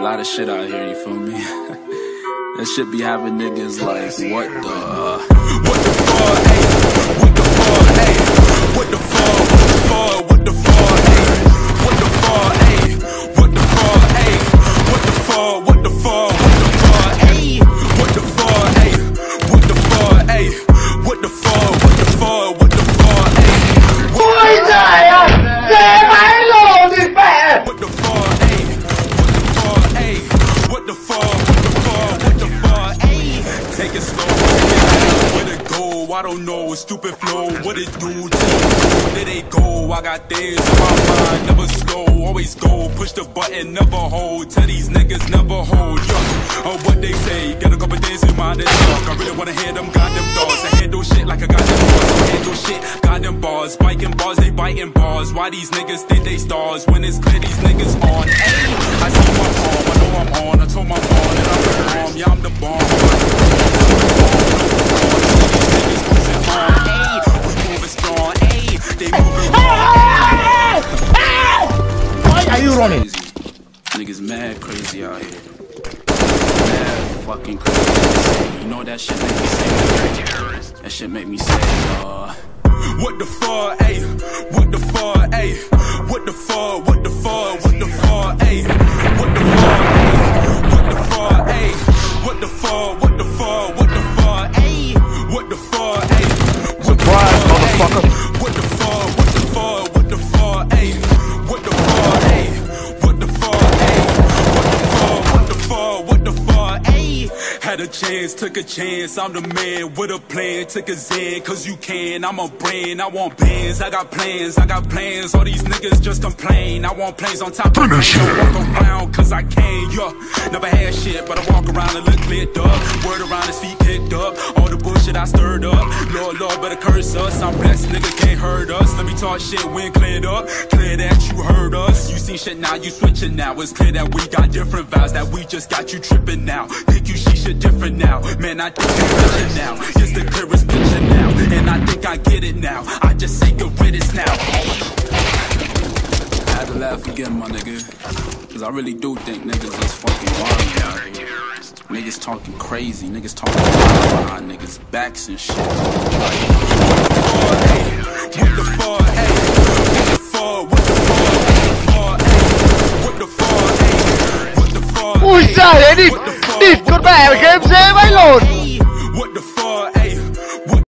a lot of shit out here, you feel me? That shit be having niggas like, what the fuck, hey? What the fuck, hey? What the fuck, what the fuck, hey? What the fuck, hey? What the fuck, hey? What the fuck, what the fuck, what the fuck, hey? What the fuck, hey? What the fuck, hey? What the fuck, what the fuck, what the fuck, hey? What the hell? I don't know, stupid flow, what it do to? There they go, I got theirs in my mind, never slow, always go, push the button, never hold, tell these niggas never hold, yo, on what they say, got a couple days in mind, it's dark, I really wanna hear them goddamn thoughts, I handle shit like I got them bars, I handle shit, goddamn bars, biking bars, they biting bars, why these niggas think they stars, when it's clear these niggas on, ayy, I see my palm, I know I'm on, I told my mom that I'm the bomb, yeah, I'm the bomb. Why are you running? Niggas mad crazy out here. Mad fucking crazy. You know that shit make me sick. That shit make me sick. What the fuck, ayy? What the fuck, ayy? What the fuck, what the fuck, what the fuck, ayy? What the fuck, ayy? What the fuck, ayy? What the fuck, what the fuck, what the fuck, ayy? What the fuck, ayy? Surprise, motherfucker. Had a chance, took a chance, I'm the man with a plan, took a zen, cause you can, I'm a brand, I want bands, I got plans, all these niggas just complain, I want planes on top of planes, I walk around cause I can, yeah, never had shit, but I walk around and look cleared up, word around his feet picked up, all the bullshit I stirred up, Lord, Lord, better curse us, I'm blessed, nigga can't hurt us, let me talk shit when cleared up, clear that you heard us, you seen shit now, you switching now, it's clear that we got different vows, that we just got you tripping now, think you shit should different now, man. I think it's richer now. It's the clearest picture now, and I think I get it now. I just say good riddance now. I had to laugh again, my nigga, cause I really do think niggas is fucking wild out here. Niggas talking crazy, niggas talking wild, niggas backs and shit. Like, what the fuck, hey? What the fuck, what the fuck, what the fuck, hey? What the fuck, hey? What the fuck, hey? What the fuck, hey? What the fuck, hey? Ui giời, đi con mẹ mày game dễ vậy lồn.